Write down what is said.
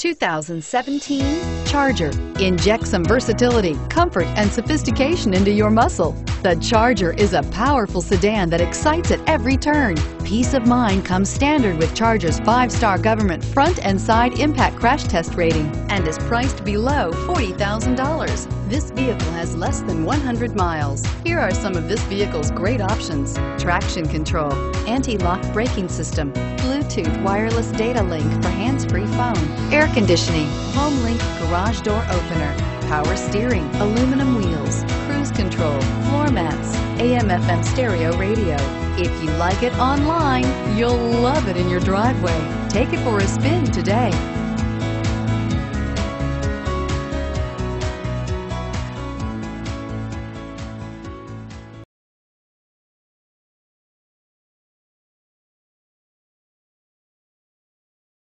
2017 Charger. Inject some versatility, comfort, and sophistication into your muscle. The Charger is a powerful sedan that excites at every turn. Peace of mind comes standard with Charger's 5-star government front and side impact crash test rating and is priced below $40,000. This vehicle has less than 100 miles. Here are some of this vehicle's great options: traction control, anti-lock braking system, Bluetooth wireless data link for hands-free phone, air conditioning, home link garage door opener, power steering, aluminum wheels, cruise control, floor mats, AM/FM stereo radio. If you like it online, you'll love it in your driveway. Take it for a spin today.